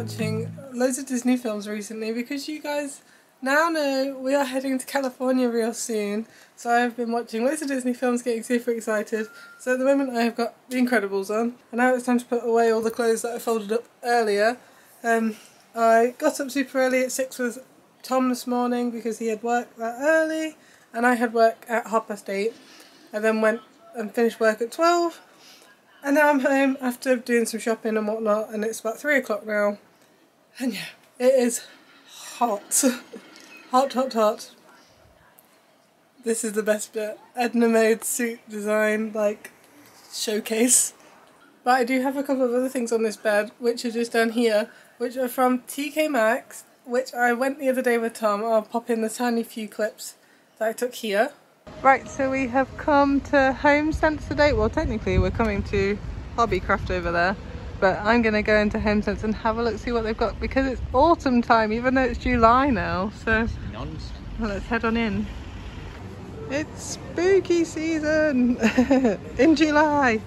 watching loads of Disney films recently because you guys now know we are heading to California real soon. So I've been watching loads of Disney films, getting super excited. So at the moment I've got The Incredibles on, and now it's time to put away all the clothes that I folded up earlier. I got up super early at 6 with Tom this morning because he had work that early, and I had work at 8:30. I then went and finished work at 12, and now I'm home after doing some shopping and whatnot, and it's about 3 o'clock now, and yeah, it is hot. Hot, hot, hot. This is the best bit. Edna Mode suit design, like, showcase. But I do have a couple of other things on this bed, which are just down here, which are from TK Maxx, which I went the other day with Tom. I'll pop in the tiny few clips that I took here. Right, so we have come to Home Sense today. Well, technically we're coming to Hobbycraft over there, but I'm going to go into Home Sense and have a look, see what they've got, because it's autumn time, even though it's July now. So let's head on in. It's spooky season in July.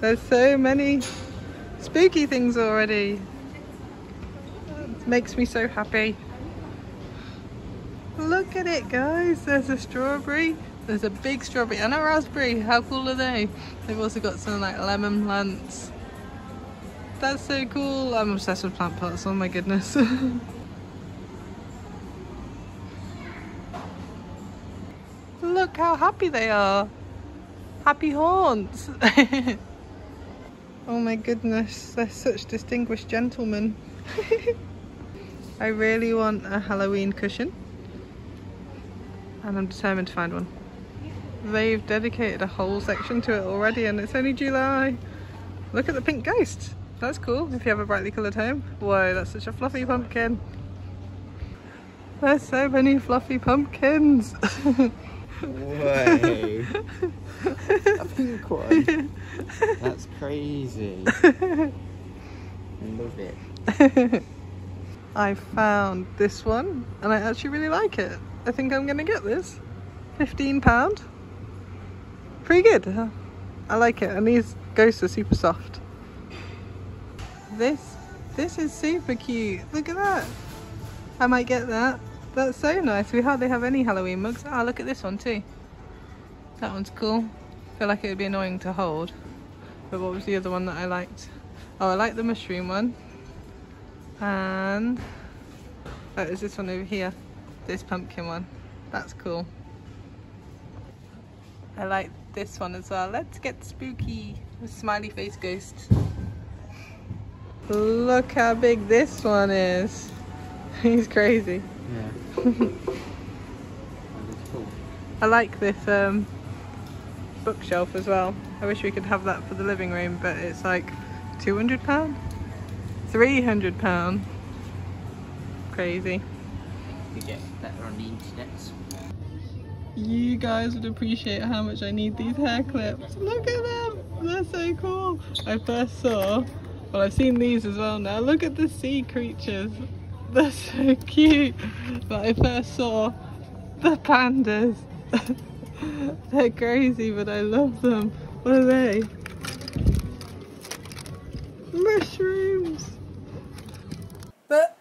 There's so many spooky things already. It makes me so happy. Look at it, guys. There's a strawberry, there's a big strawberry and a raspberry. How cool are they? They've also got some like lemon plants. That's so cool. I'm obsessed with plant pots, oh my goodness. Look how happy they are. Happy haunts. Oh my goodness, they're such distinguished gentlemen. I really want a Halloween cushion, and I'm determined to find one. They've dedicated a whole section to it already, and it's only July. Look at the pink ghost. That's cool if you have a brightly coloured home. Whoa, that's such a fluffy pumpkin. There's so many fluffy pumpkins. Whoa. A pink one. That's crazy. I love it. I found this one and I actually really like it. I think I'm gonna get this. £15. Pretty good, huh? I like it, and these ghosts are super soft. This is super cute. Look at that. I might get that. That's so nice. We hardly have any Halloween mugs. Ah, look at this one too. That one's cool. I feel like it would be annoying to hold. But what was the other one that I liked? Oh, I like the mushroom one. And oh, is this one over here? This pumpkin one, that's cool. I like this one as well. Let's get spooky with smiley face ghost. Look how big this one is. He's crazy. Yeah. Cool. I like this bookshelf as well. I wish we could have that for the living room, but it's like £200, £300. Crazy. You get better on the internet. You guys would appreciate how much I need these hair clips. Look at them, they're so cool. I first saw, well, I've seen these as well now. Look at the sea creatures, they're so cute. But I first saw the pandas. They're crazy, but I love them. What are they? Mushrooms. But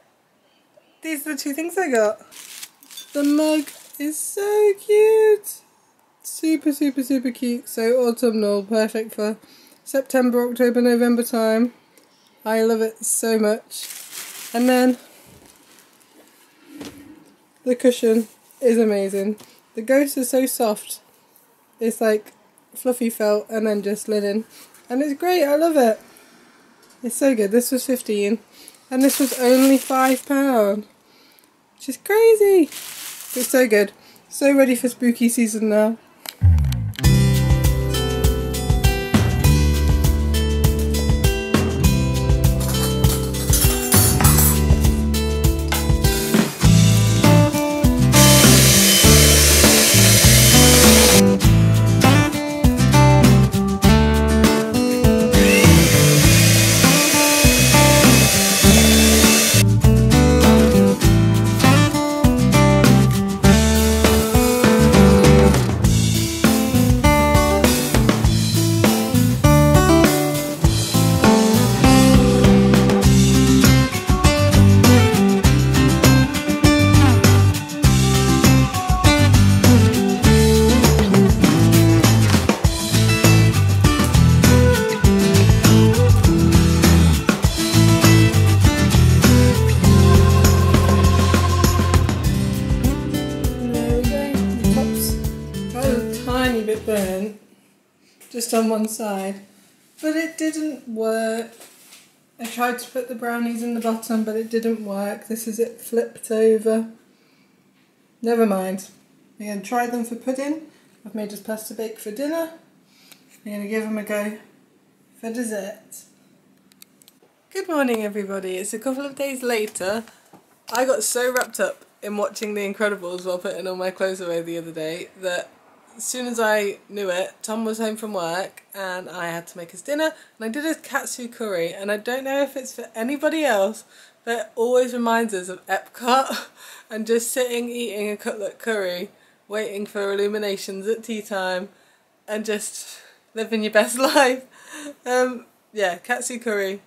these are the two things I got. The mug is so cute. Super, super, super cute. So autumnal, perfect for September, October, November time. I love it so much. And then the cushion is amazing. The ghost is so soft. It's like fluffy felt and then just linen. And it's great, I love it. It's so good. This was £15 and this was only £5. Which is crazy. It's so good. So ready for spooky season now. just on one side. But it didn't work. I tried to put the brownies in the bottom, but it didn't work. This is it flipped over. Never mind. I'm going to try them for pudding. I've made us pasta bake for dinner. I'm going to give them a go for dessert. Good morning, everybody. It's a couple of days later. I got so wrapped up in watching The Incredibles while putting all my clothes away the other day that as soon as I knew it, Tom was home from work and I had to make his dinner, and I did a katsu curry, and I don't know if it's for anybody else, but it always reminds us of Epcot and just sitting eating a cutlet curry, waiting for illuminations at tea time and just living your best life. Yeah, katsu curry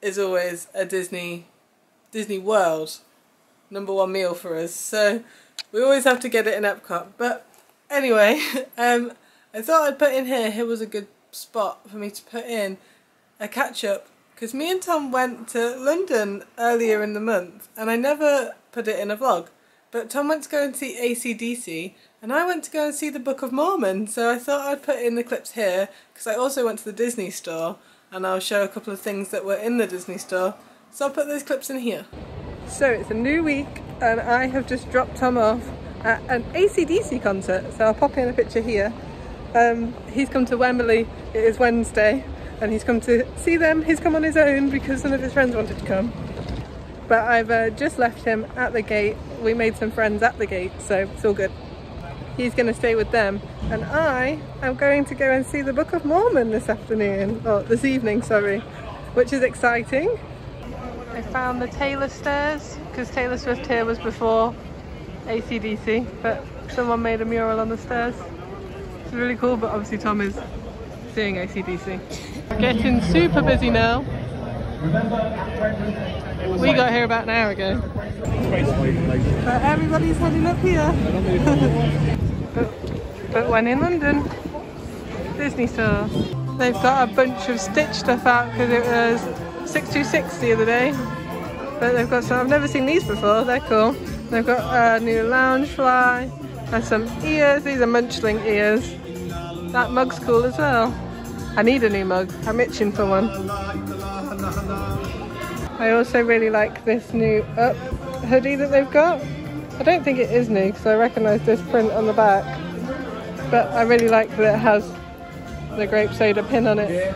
is always a Disney World #1 meal for us, so we always have to get it in Epcot. But anyway, I thought I'd put in here was a good spot for me to put in a catch-up, because me and Tom went to London earlier in the month and I never put it in a vlog, but Tom went to go and see AC/DC and I went to go and see the Book of Mormon, so I thought I'd put in the clips here because I also went to the Disney store, and I'll show a couple of things that were in the Disney store, so I'll put those clips in here. So it's a new week and I have just dropped Tom off at an AC/DC concert, so I'll pop in a picture here. He's come to Wembley, it is Wednesday, and he's come to see them. He's come on his own because none of his friends wanted to come, but I've just left him at the gate. We made some friends at the gate, so it's all good. He's going to stay with them, and I am going to go and see the Book of Mormon this afternoon, or this evening, sorry, which is exciting. I found the Taylor stairs, because Taylor Swift here was before AC/DC, but someone made a mural on the stairs. It's really cool, but obviously Tom is seeing AC/DC. Getting super busy now. We got here about an hour ago. But everybody's heading up here. but when in London, Disney store. They've got a bunch of Stitch stuff out because it was 626 the other day. But they've got some, I've never seen these before, they're cool. They've got a new Lounge Fly and some ears. These are munchling ears. That mug's cool as well. I need a new mug. I'm itching for one. I also really like this new Up hoodie that they've got. I don't think it is new because I recognise this print on the back. But I really like that it has the grape soda pin on it.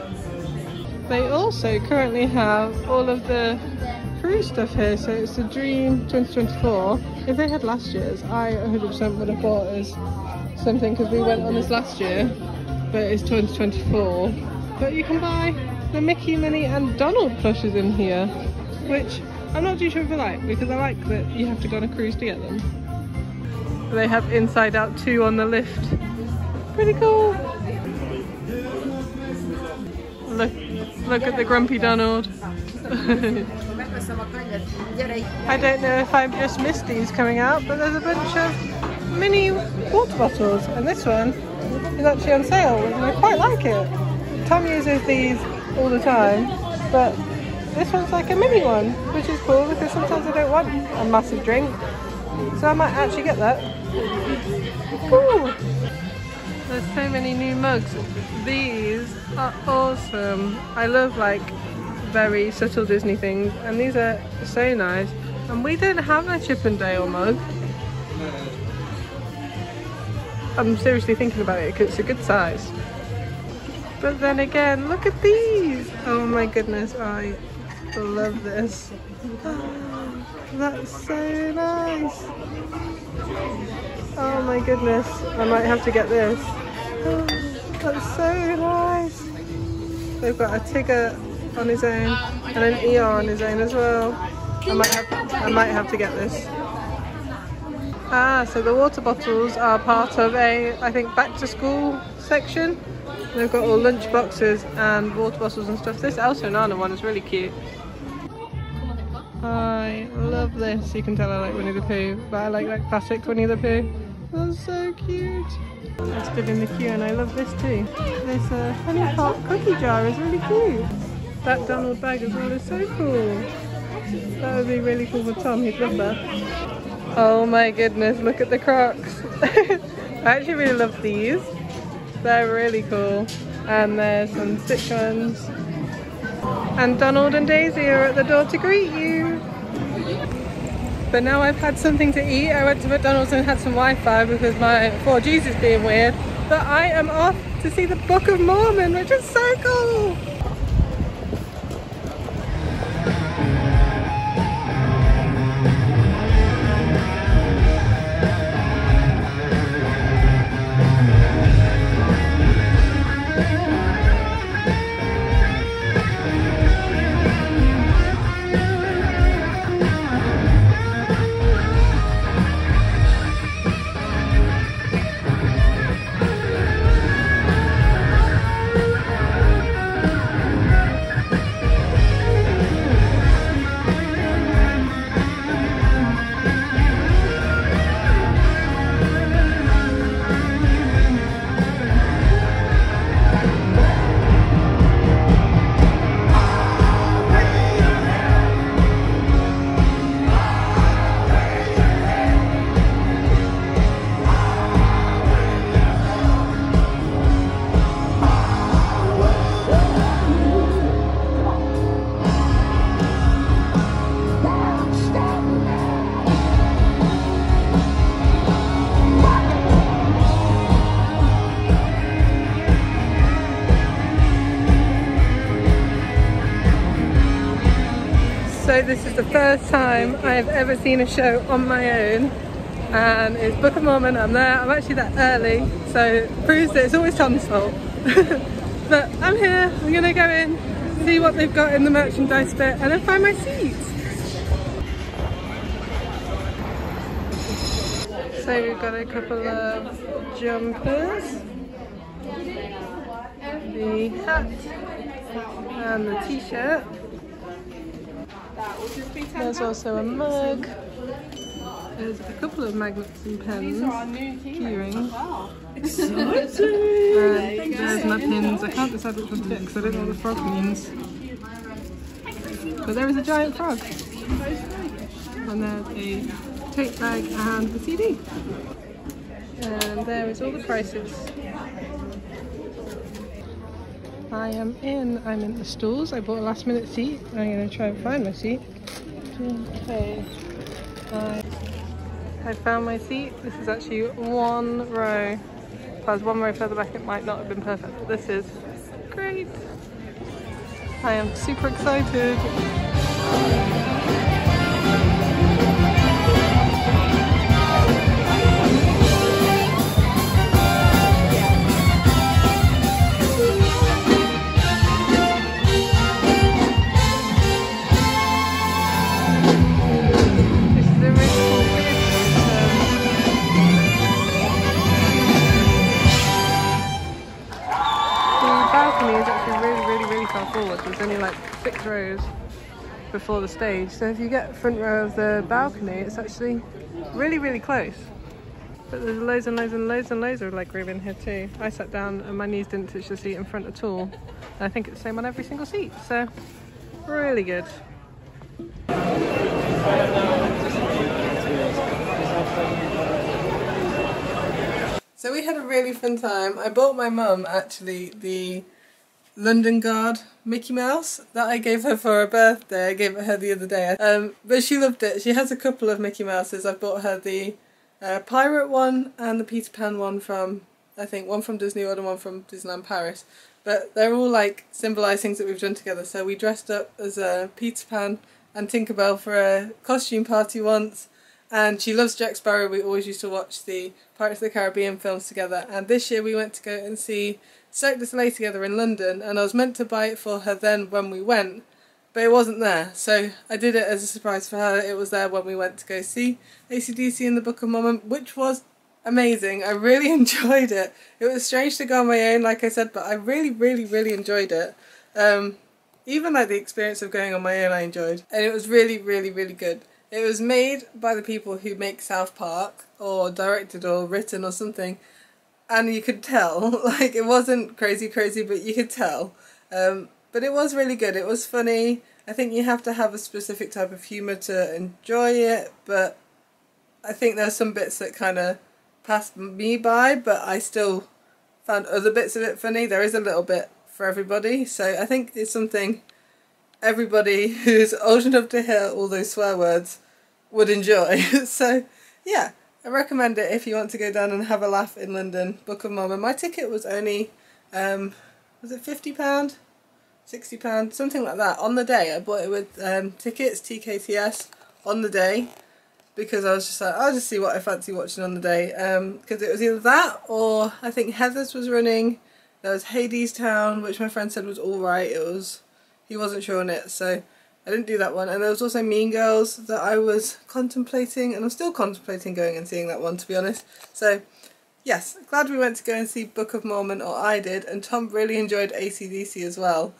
They also currently have all of the cruise stuff here, so it's the Dream 2024. If they had last year's, I 100% would have bought us something because we went on this last year, but it's 2024. But you can buy the Mickey, Minnie and Donald plushes in here, which I'm not too sure if I like, because I like that you have to go on a cruise to get them. They have Inside Out 2 on the lift. Pretty cool! Look at the grumpy Donald. I don't know if I've just missed these coming out, but there's a bunch of mini water bottles, and this one is actually on sale and I quite like it. Tom uses these all the time, but this one's like a mini one, which is cool because sometimes I don't want a massive drink, so I might actually get that. Cool! There's so many new mugs. These are awesome. I love like very subtle Disney things, and these are so nice, and we don't have a Chippendale mug. I'm seriously thinking about it because it's a good size, but then again look at these. Oh my goodness, I love this. That's so nice. Oh my goodness, I might have to get this. That's so nice. They've got a Tigger on his own and an ER on his own as well. I might have to get this. So the water bottles are part of a, I think, back to school section. They've got all lunch boxes and water bottles and stuff. This Elsa and Anna one is really cute. I love this. You can tell I like Winnie the Pooh, but I like classic Winnie the Pooh. That's so cute. I stood in the queue and I love this too. This honey pot cookie jar is really cute. That Donald bag as well is so cool. That would be really cool for Tom, he'd love that. Oh my goodness, look at the Crocs. I actually really love these. They're really cool. and there's some Stitch ones. And Donald and Daisy are at the door to greet you. But now I've had something to eat. I went to McDonald's and had some Wi-Fi because my 4G's is being weird. But I am off to see the Book of Mormon, which is so cool. This is the first time I've ever seen a show on my own, and it's Book of Mormon. I'm there, I'm actually there early, so it proves that it's always Tom's fault. But I'm here, I'm gonna go in, see what they've got in the merchandise bit, and then find my seat. So we've got a couple of jumpers, the hat, and the t-shirt. There's also a mug. There's a couple of magnets and pens. These are our new key rings. Wow. Exciting! There's my pins. I can't decide which one to pick because I don't know what the frog means. But there is a giant frog. And there's a tape bag and the CD. And there is all the prices. I am in. I'm in the stalls. I bought a last minute seat. I'm going to try and find my seat. Okay. I found my seat. This is actually one row. If I was one row further back, it might not have been perfect, but this is great. I am super excited. Six rows before the stage, so if you get front row of the balcony, it's actually really close. But there's loads and loads and loads and loads of leg room in here too. I sat down and my knees didn't touch the seat in front at all, and I think it's the same on every single seat, so really good. So we had a really fun time. I bought my mum actually the London Guard Mickey Mouse that I gave her for her birthday. I gave it her the other day, but she loved it. She has a couple of Mickey Mouses. I bought her the pirate one and the Peter Pan one from, I think, one from Disney World and one from Disneyland Paris, but they're all like symbolise things that we've done together. So we dressed up as Peter Pan and Tinkerbell for a costume party once, and she loves Jack Sparrow. We always used to watch the Pirates of the Caribbean films together, and this year we went to go and see Cirque du Soleil together in London, and I was meant to buy it for her then when we went, but it wasn't there, so I did it as a surprise for her. It was there when we went to go see AC/DC and the Book of Mormon, which was amazing. I really enjoyed it. It was strange to go on my own, like I said, but I really enjoyed it. Even like the experience of going on my own I enjoyed, and it was really good. It was made by the people who make South Park, or directed or written or something. And you could tell, like, it wasn't crazy, but you could tell. But it was really good. It was funny. I think you have to have a specific type of humour to enjoy it, but I think there's some bits that kind of passed me by, but I still found other bits of it funny. There is a little bit for everybody, so I think it's something everybody who's old enough to hear all those swear words would enjoy. So yeah, I recommend it if you want to go down and have a laugh in London. Book of Mormon. My ticket was only, was it £50? £60? Something like that. On the day, I bought it with tickets, TKTS, on the day, because I was just like, I'll just see what I fancy watching on the day. Because it was either that or I think Heather's was running. There was Hadestown, which my friend said was alright. It was, he wasn't sure on it, so I didn't do that one. And there was also Mean Girls that I was contemplating, and I'm still contemplating going and seeing that one, to be honest. So yes, glad we went to go and see Book of Mormon, or I did, and Tom really enjoyed AC/DC as well.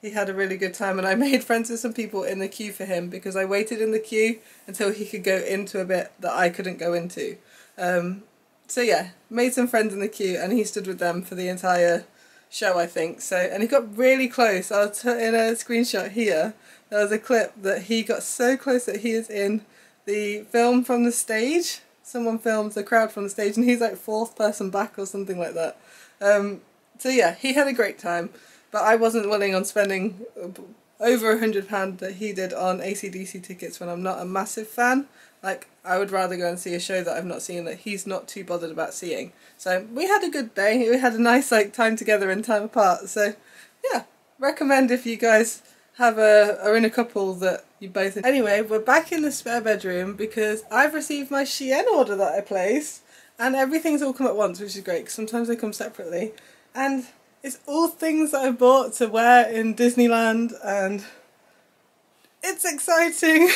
He had a really good time, and I made friends with some people in the queue for him, because I waited in the queue until he could go into a bit that I couldn't go into. So yeah, made some friends in the queue, and he stood with them for the entire show, I think. So, and he got really close. I'll put in a screenshot here. There was a clip that he got so close that he is in the film from the stage. Someone films the crowd from the stage, and he's like fourth person back or something like that. So yeah, he had a great time, but I wasn't willing on spending over £100 that he did on AC/DC tickets when I'm not a massive fan. Like, I would rather go and see a show that I've not seen that he's not too bothered about seeing. So we had a good day. We had a nice like time together and time apart. So yeah, recommend if you guys have are in a couple that you both enjoy. Anyway, we're back in the spare bedroom because I've received my Shein order that I placed, and everything's all come at once, which is great because sometimes they come separately, and it's all things that I bought to wear in Disneyland, and it's exciting.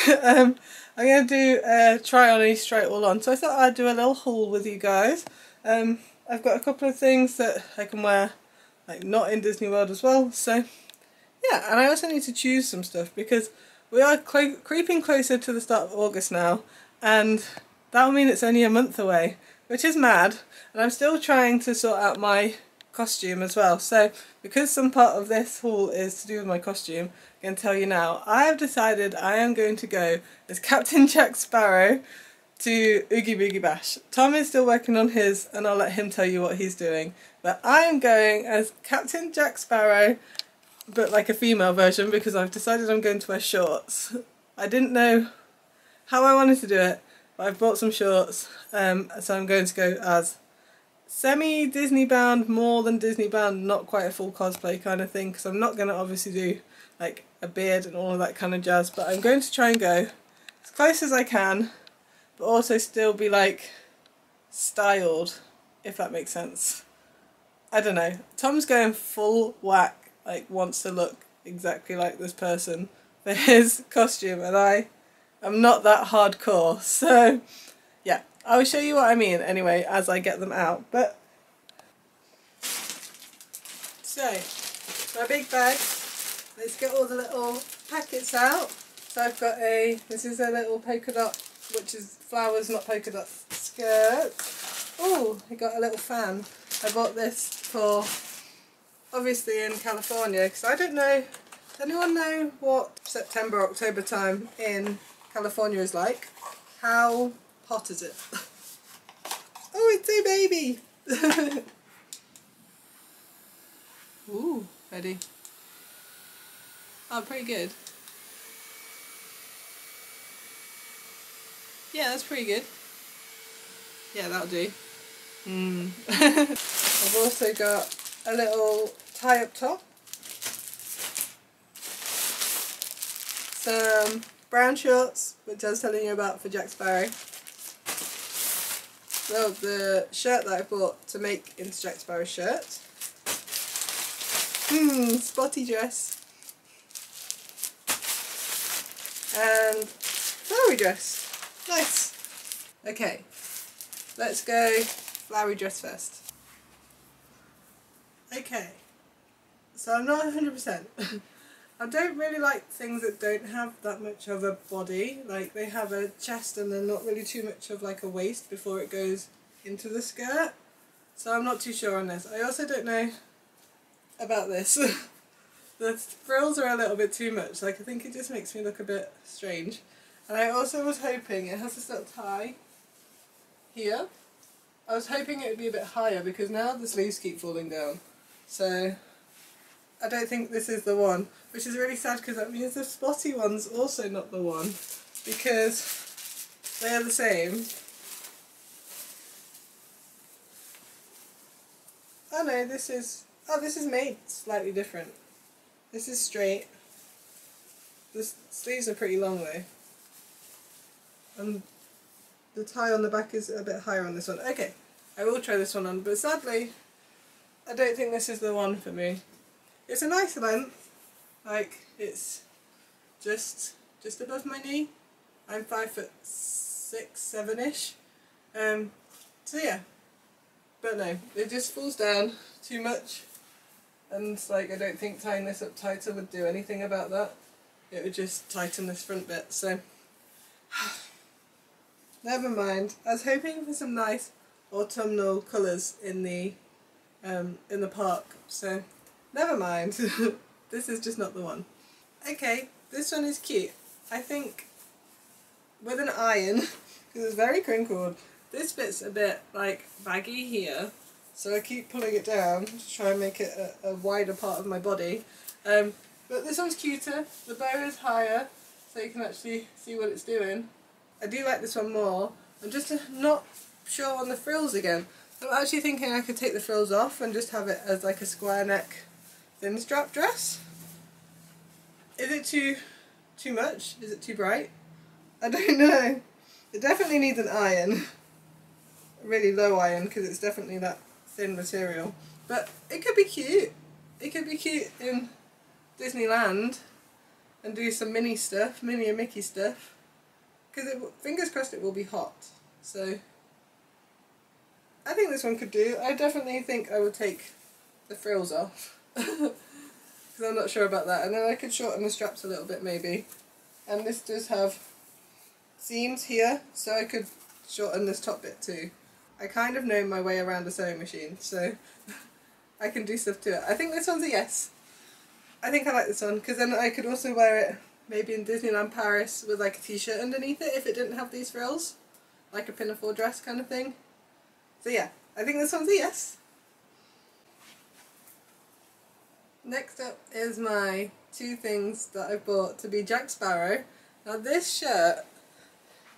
I'm going to do a try on each, try it all on. So I thought I'd do a little haul with you guys. I've got a couple of things that I can wear like not in Disney World as well. So yeah, and I also need to choose some stuff because we are creeping closer to the start of August now, and that'll mean it's only a month away, which is mad. And I'm still trying to sort out my costume as well. So because some part of this haul is to do with my costume, I'm going to tell you now. I have decided I am going to go as Captain Jack Sparrow to Oogie Boogie Bash. Tom is still working on his, and I'll let him tell you what he's doing. But I am going as Captain Jack Sparrow, but like a female version, because I've decided I'm going to wear shorts. I didn't know how I wanted to do it, but I've bought some shorts, so I'm going to go as semi-Disney bound, more than Disney bound, not quite a full cosplay kind of thing, because I'm not going to obviously do like a beard and all of that kind of jazz, but I'm going to try and go as close as I can, but also still be like styled, if that makes sense. I don't know. Tom's going full whack, like wants to look exactly like this person for his costume, and I am not that hardcore, so yeah. I'll show you what I mean anyway as I get them out. But so my big bag, let's get all the little packets out. So I've got this is a little polka dot, which is flowers, not polka dot, skirt. Oh, I got a little fan. I bought this for, obviously, in California, because I don't know, does anyone know what September, October time in California is like? How hot is it? Oh, it's a baby! Ooh, ready. Oh, pretty good. Yeah, that's pretty good. Yeah, that'll do. I've also got a little tie up top, some brown shorts, which I was telling you about for Jack Sparrow. Well, the shirt that I bought to make into Jack Sparrow's shirt. Spotty dress. And flowery dress. Nice. Okay, let's go flowery dress first. Okay, so I'm not 100%. I don't really like things that don't have that much of a body, like they have a chest and then not really too much of like a waist before it goes into the skirt, so I'm not too sure on this. I also don't know about this. The frills are a little bit too much, like I think it just makes me look a bit strange. And I also was hoping, it has this little tie here, I was hoping it would be a bit higher because now the sleeves keep falling down. So I don't think this is the one, which is really sad because that means the spotty one's also not the one because they are the same. Oh no, this is made slightly different. This is straight. The sleeves are pretty long though. And the tie on the back is a bit higher on this one. Okay, I will try this one on, but sadly, I don't think this is the one for me. It's a nice length, like it's just above my knee. I'm 5'6", 7" ish. So yeah, but no, it just falls down too much, and like I don't think tying this up tighter would do anything about that. It would just tighten this front bit. So never mind. I was hoping for some nice autumnal colours in the park. So. Never mind, this is just not the one. Okay, this one is cute. I think with an iron, because it's very crinkled, this bit's a bit like baggy here, so I keep pulling it down to try and make it a wider part of my body. But this one's cuter, the bow is higher, so you can actually see what it's doing. I do like this one more. I'm just not sure on the frills again. I'm actually thinking I could take the frills off and just have it as like a square neck thin strap dress. Is it too much? Is it too bright? I don't know. It definitely needs an iron. A really low iron because it's definitely that thin material. But it could be cute. It could be cute in Disneyland and do some mini stuff, Minnie and Mickey stuff. Because fingers crossed it will be hot. So I think this one could do. I definitely think I would take the frills off. Because I'm not sure about that, and then I could shorten the straps a little bit maybe, and this does have seams here so I could shorten this top bit too. I kind of know my way around a sewing machine, so I can do stuff to it. I think this one's a yes. I think I like this one because then I could also wear it maybe in Disneyland Paris with like a t-shirt underneath it if it didn't have these frills, like a pinafore dress kind of thing. So yeah, I think this one's a yes. Next up is my two things that I bought to be Jack Sparrow. Now this shirt,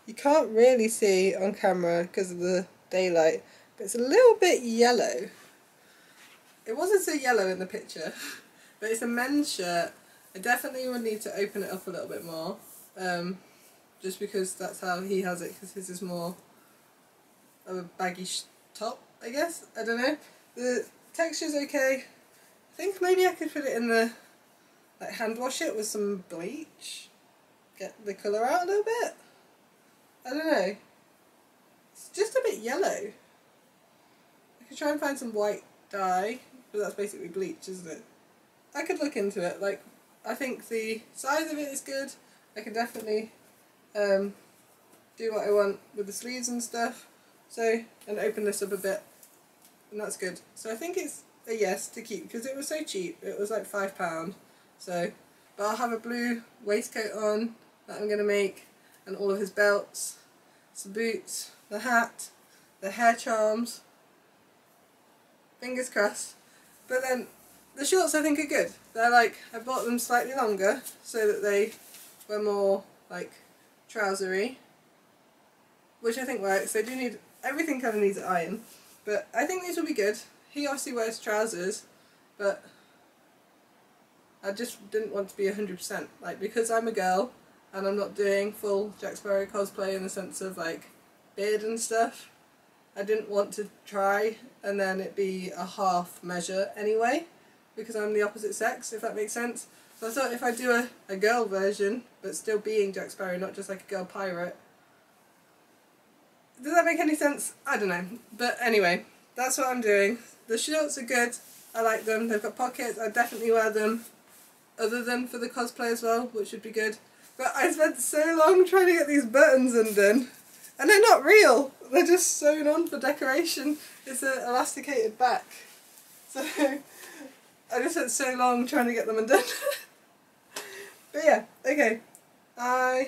you can't really see on camera because of the daylight, but it's a little bit yellow. It wasn't so yellow in the picture, but it's a men's shirt. I definitely would need to open it up a little bit more, just because that's how he has it, because his is more of a baggy top, I guess. I don't know. The texture's okay. I think maybe I could put it in the, like, hand wash it with some bleach, get the colour out a little bit. I don't know, it's just a bit yellow. I could try and find some white dye, but that's basically bleach, isn't it? I could look into it. Like, I think the size of it is good. I can definitely do what I want with the sleeves and stuff, so, and open this up a bit, and that's good. So I think it's a yes to keep because it was so cheap. It was like £5. So, but I'll have a blue waistcoat on that I'm going to make, and all of his belts, some boots, the hat, the hair charms. Fingers crossed. But then the shorts I think are good. They're like, I bought them slightly longer so that they were more like trousery, which I think works. They do need, everything kind of needs an iron, but I think these will be good. He obviously wears trousers, but I just didn't want to be 100%, like, because I'm a girl and I'm not doing full Jack Sparrow cosplay in the sense of like beard and stuff. I didn't want to try and then it be a half measure anyway, because I'm the opposite sex, if that makes sense. So I thought if I do a girl version but still being Jack Sparrow, not just like a girl pirate. Does that make any sense? I don't know, but anyway, that's what I'm doing. The shorts are good, I like them, they've got pockets, I definitely wear them, other than for the cosplay as well, which would be good. But I spent so long trying to get these buttons undone, and they're not real, they're just sewn on for decoration. It's an elasticated back, so I just spent so long trying to get them undone. But yeah, okay, I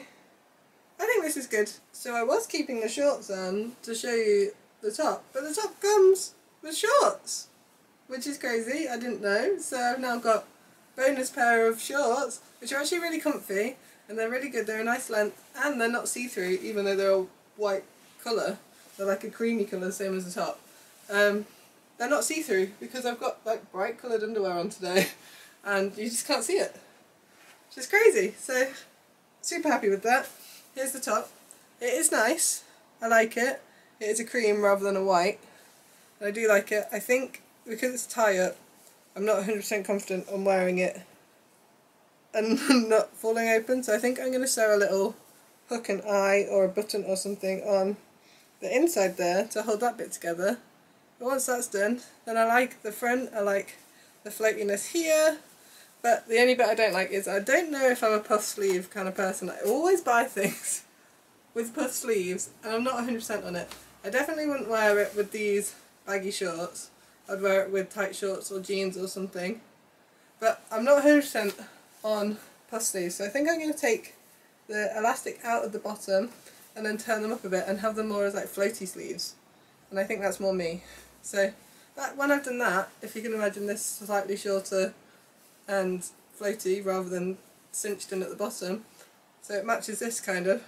think this is good. So I was keeping the shorts on to show you the top, but the top comes with shorts, which is crazy. I didn't know, so I've now got bonus pair of shorts, which are actually really comfy, and they're really good. They're a nice length, and they're not see-through, even though they're a white colour. They're like a creamy colour, same as the top. They're not see-through, because I've got like bright coloured underwear on today, and you just can't see it, which is crazy. So, super happy with that. Here's the top. It is nice. I like it. It is a cream rather than a white. And I do like it. I think because it's tie-up, I'm not 100% confident on wearing it and not falling open, so I think I'm going to sew a little hook and eye or a button or something on the inside there to hold that bit together. But once that's done, then I like the front, I like the floatiness here, but the only bit I don't like is I don't know if I'm a puff sleeve kind of person. I always buy things with puff sleeves and I'm not 100% on it. I definitely wouldn't wear it with these baggy shorts. I'd wear it with tight shorts or jeans or something, but I'm not 100% on puff sleeves, so I think I'm going to take the elastic out of the bottom and then turn them up a bit and have them more as like floaty sleeves, and I think that's more me. So that, when I've done that, if you can imagine this slightly shorter and floaty rather than cinched in at the bottom, so it matches this kind of,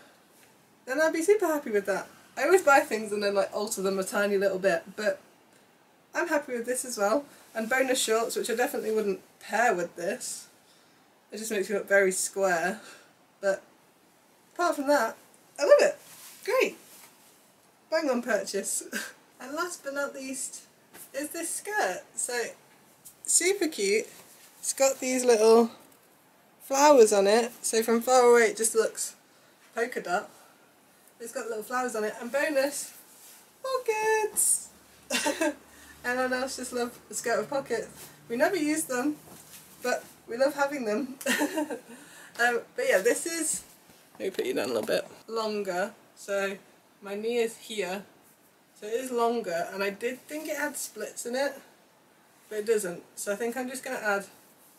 then I'd be super happy with that. I always buy things and then like alter them a tiny little bit, but I'm happy with this as well. And bonus shorts, which I definitely wouldn't pair with this. It just makes me look very square, but apart from that, I love it. Great. Bang on purchase. And last but not least is this skirt. So super cute. It's got these little flowers on it, so from far away it just looks polka dot. It's got little flowers on it, and bonus pockets. And I now just love a skirt with pockets. We never use them, but we love having them. But yeah, this is, let me put you down a little bit, longer, so my knee is here, so it is longer, and I did think it had splits in it, but it doesn't, so I think I'm just going to add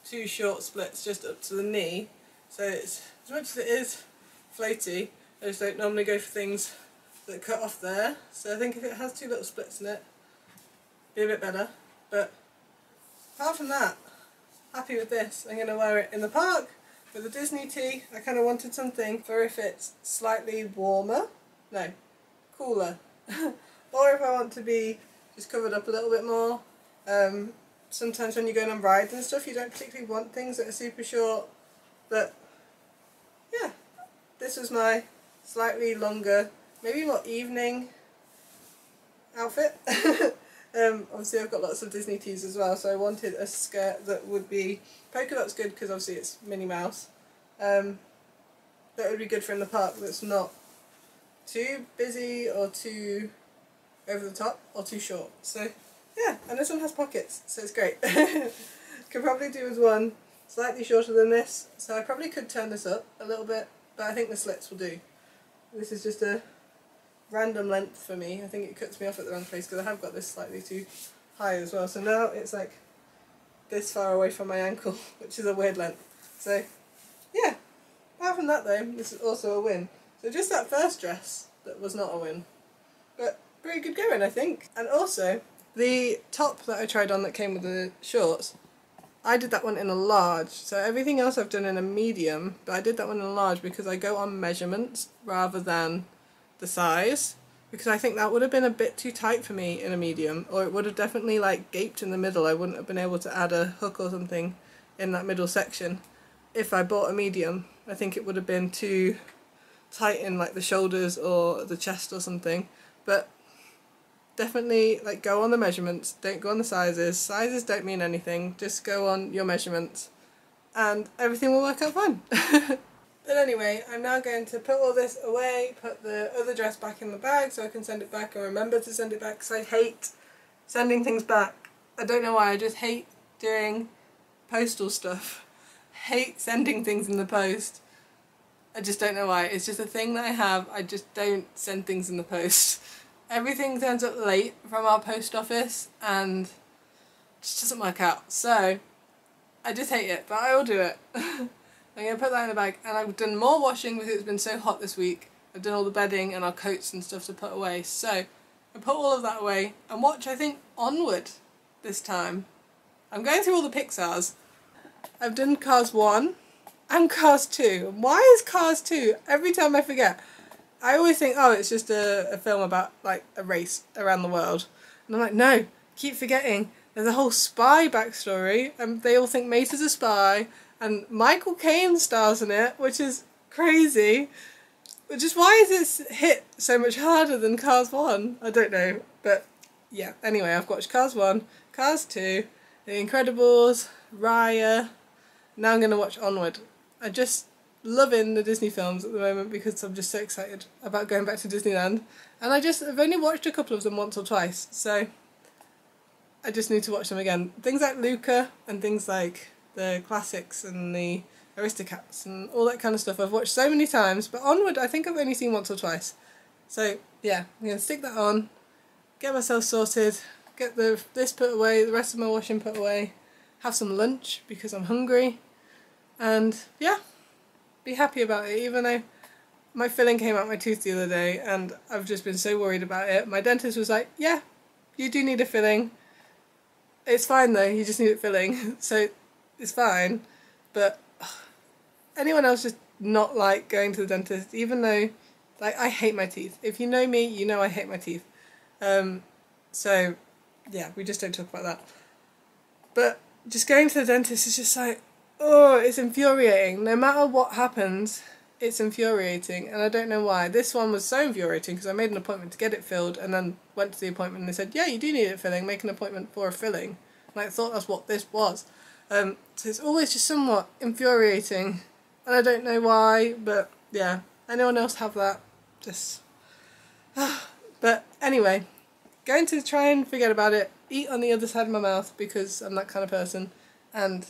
two short splits just up to the knee, so it's, as much as it is floaty, I just don't normally go for things that cut off there, so I think if it has two little splits in it, be a bit better. But apart from that, happy with this. I'm going to wear it in the park with a Disney tee. I kind of wanted something for if it's slightly warmer, no, cooler, or if I want to be just covered up a little bit more. Sometimes when you're going on rides and stuff, you don't particularly want things that are super short, but yeah, this was my slightly longer, maybe more evening outfit. Obviously I've got lots of Disney tees as well, so I wanted a skirt that would be, polka dot's good because obviously it's Minnie Mouse, that would be good for in the park, that's not too busy or too over the top or too short. So yeah, and this one has pockets, so it's great. Could probably do with one slightly shorter than this, so I probably could turn this up a little bit, but I think the slits will do. This is just a random length for me. I think it cuts me off at the wrong place because I have got this slightly too high as well, so now it's like this far away from my ankle, which is a weird length. So yeah, apart from that though, this is also a win. So just that first dress that was not a win, but pretty good going I think. And also the top that I tried on that came with the shorts, I did that one in a large, so everything else I've done in a medium, but I did that one in a large because I go on measurements rather than the size, because I think that would have been a bit too tight for me in a medium, or it would have definitely like gaped in the middle. I wouldn't have been able to add a hook or something in that middle section. If I bought a medium, I think it would have been too tight in like the shoulders or the chest or something. But definitely like go on the measurements, don't go on the sizes. Sizes don't mean anything, just go on your measurements and everything will work out fine. But anyway, I'm now going to put all this away, put the other dress back in the bag so I can send it back and remember to send it back, because I hate sending things back. I don't know why, I just hate doing postal stuff. Hate sending things in the post. I just don't know why. It's just a thing that I have. I just don't send things in the post. Everything turns up late from our post office and it just doesn't work out. So I just hate it, but I will do it. I'm going to put that in the bag, and I've done more washing because it's been so hot this week. I've done all the bedding and our coats and stuff to put away, so I put all of that away and watch, I think, Onward this time. I'm going through all the Pixars. I've done Cars 1 and Cars 2. Why is Cars 2? Every time I forget. I always think, oh, it's just a film about, like, a race around the world. And I'm like, no, keep forgetting. There's a whole spy backstory, and they all think Mater's a spy, and Michael Caine stars in it, which is crazy. Which is why is it hit so much harder than Cars 1? I don't know, but yeah. Anyway, I've watched Cars 1, Cars 2, The Incredibles, Raya. Now I'm going to watch Onward. I'm just loving the Disney films at the moment because I'm just so excited about going back to Disneyland. And I've only watched a couple of them once or twice, so I just need to watch them again. Things like Luca and things like the classics and the Aristocats and all that kind of stuff I've watched so many times, but Onward I think I've only seen once or twice. So yeah, I'm going to stick that on, get myself sorted, get this put away, the rest of my washing put away, have some lunch because I'm hungry, and yeah, be happy about it, even though my filling came out my tooth the other day and I've just been so worried about it. My dentist was like, yeah, you do need a filling. It's fine though, you just need it filling, so it's fine. But anyone else just not like going to the dentist, even though, like, I hate my teeth. If you know me, you know I hate my teeth. So yeah, we just don't talk about that. But just going to the dentist is just like, oh, it's infuriating. No matter what happens, it's infuriating, and I don't know why. This one was so infuriating because I made an appointment to get it filled and then went to the appointment and they said, yeah, you do need it filling, make an appointment for a filling. And I thought that's what this was. So it's always just somewhat infuriating. And I don't know why, but yeah, anyone else have that? Just... But anyway, going to try and forget about it, eat on the other side of my mouth because I'm that kind of person, and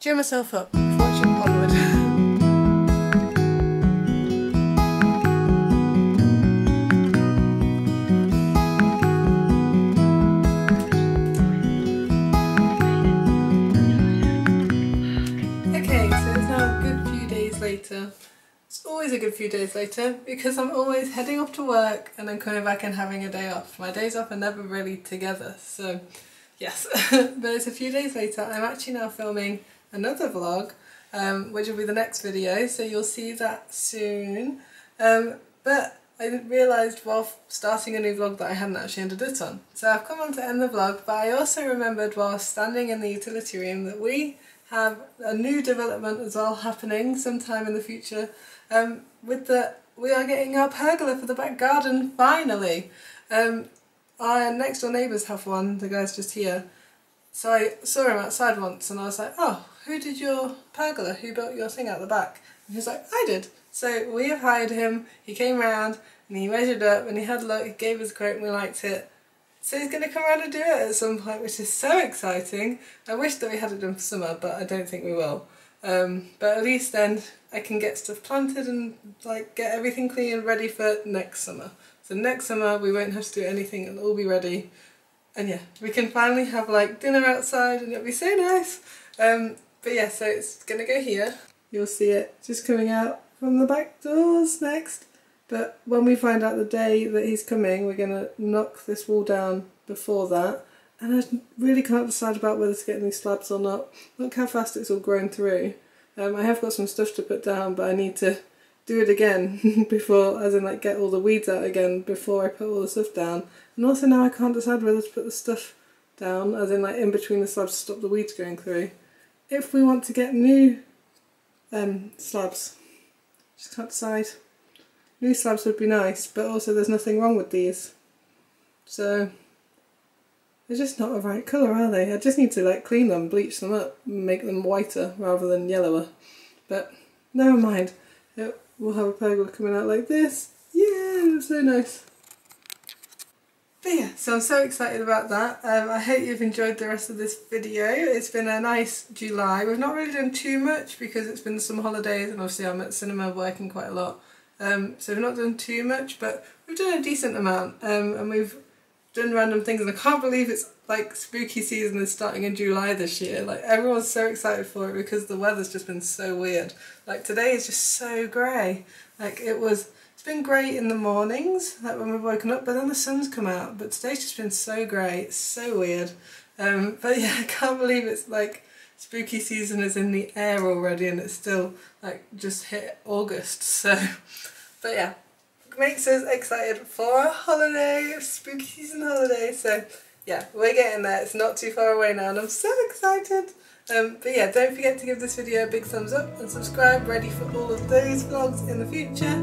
cheer myself up for watching Onward. It's always a good few days later because I'm always heading off to work and then coming back and having a day off. My days off are never really together, so yes. But it's a few days later. I'm actually now filming another vlog, which will be the next video, so you'll see that soon. But I realised while starting a new vlog that I hadn't actually ended it on. So I've come on to end the vlog, but I also remembered while standing in the utility room that we have a new development as well happening sometime in the future. We are getting our pergola for the back garden finally. Our next door neighbours have one, the guy's just here. So I saw him outside once and I was like, oh, who did your pergola? Who built your thing out the back? And he was like, I did. So we have hired him, he came round and he measured up and he had a look, he gave us a quote and we liked it. So he's going to come around and do it at some point, which is so exciting. I wish that we had it done for summer, but I don't think we will. But at least then I can get stuff planted and like get everything clean and ready for next summer. So next summer we won't have to do anything and it'll all be ready. And yeah, we can finally have like dinner outside and it'll be so nice. But yeah, so it's going to go here. You'll see it just coming out from the back doors next. But when we find out the day that he's coming, we're going to knock this wall down before that. And I really can't decide about whether to get any slabs or not. Look how fast it's all grown through. I have got some stuff to put down, but I need to do it again before, as in like get all the weeds out again before I put all the stuff down. And also now I can't decide whether to put the stuff down, as in like in between the slabs to stop the weeds going through. If we want to get new slabs, just can't decide. New slabs would be nice, but also there's nothing wrong with these. So they're just not the right colour, are they? I just need to like clean them, bleach them up, make them whiter rather than yellower. But never mind. We'll have a pergola coming out like this. Yeah, so nice. But yeah, so I'm so excited about that. I hope you've enjoyed the rest of this video. It's been a nice July. We've not really done too much because it's been some holidays and obviously I'm at cinema working quite a lot. So we've not done too much, but we've done a decent amount, and we've done random things, and I can't believe it's like spooky season is starting in July this year. Like everyone's so excited for it because the weather's just been so weird. Like today is just so grey. Like it was It's been great in the mornings, like when we've woken up, but then the sun's come out. But today's just been so grey, it's so weird. But yeah, I can't believe it's like spooky season is in the air already and it's still like just hit August. So, but yeah, it makes us excited for a holiday, a spooky season holiday. So yeah, we're getting there. It's not too far away now and I'm so excited. But yeah, don't forget to give this video a big thumbs up and subscribe, ready for all of those vlogs in the future.